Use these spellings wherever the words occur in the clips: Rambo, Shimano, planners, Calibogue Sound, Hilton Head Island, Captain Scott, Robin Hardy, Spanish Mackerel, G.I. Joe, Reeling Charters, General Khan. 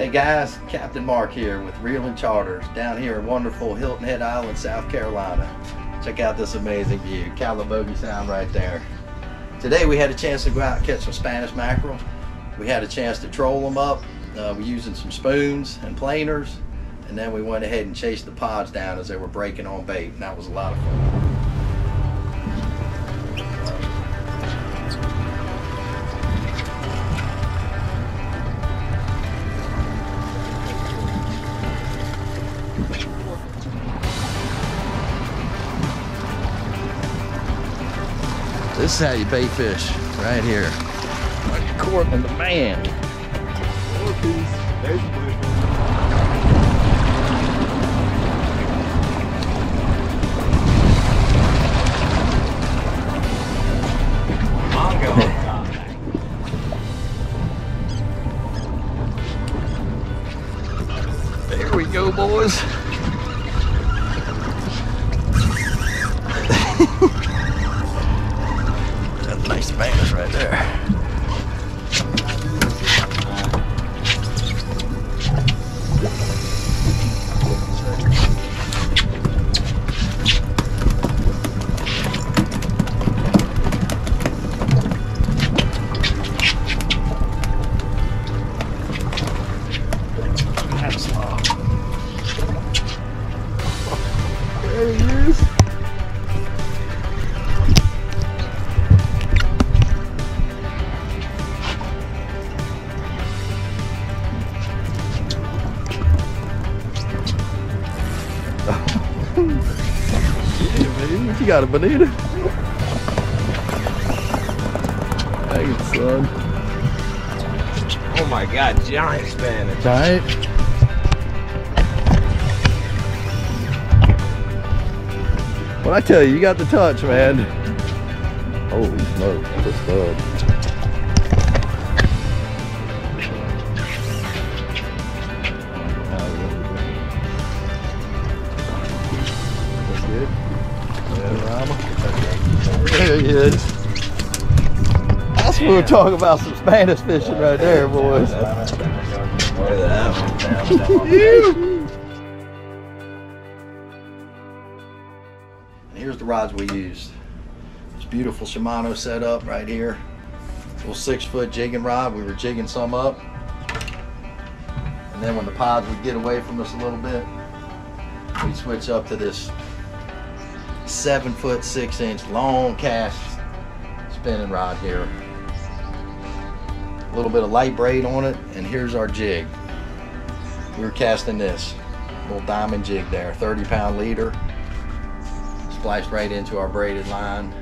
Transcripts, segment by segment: Hey guys, Captain Mark here with Reeling Charters down here in wonderful Hilton Head Island, South Carolina. Check out this amazing view, Calibogue Sound right there. Today we had a chance to go out and catch some Spanish mackerel. We had a chance to troll them up. We're using some spoons and planers, and then we went ahead and chased the pods down as they were breaking on bait, and that was a lot of fun. This is how you bait fish, right here. Like Corbin the man. Four piece. There's the blue. Mongo on top. There we go, boys. Nice Spanish right there. That's long. There he is. You got a bonita. Dang it, son. Oh my god, giant Spanish. Giant. Well, I tell you, you got the touch, man. Holy smoke, that's a stud. There he is. That's what we're talking about, some Spanish fishing right there, boys. Look at that one. And here's the rods we used. This beautiful Shimano setup right here. Little 6-foot jigging rod. We were jigging some up. And then when the pods would get away from us a little bit, we'd switch up to this 7-foot 6-inch long cast spinning rod here. A little bit of light braid on it, and here's our jig. We were casting this little diamond jig there, 30-pound leader, spliced right into our braided line.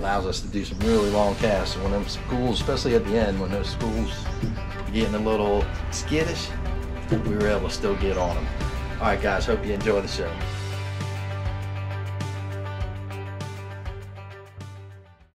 Allows us to do some really long casts. And when those schools, especially at the end, when those schools getting a little skittish, we were able to still get on them. All right, guys, hope you enjoy the show.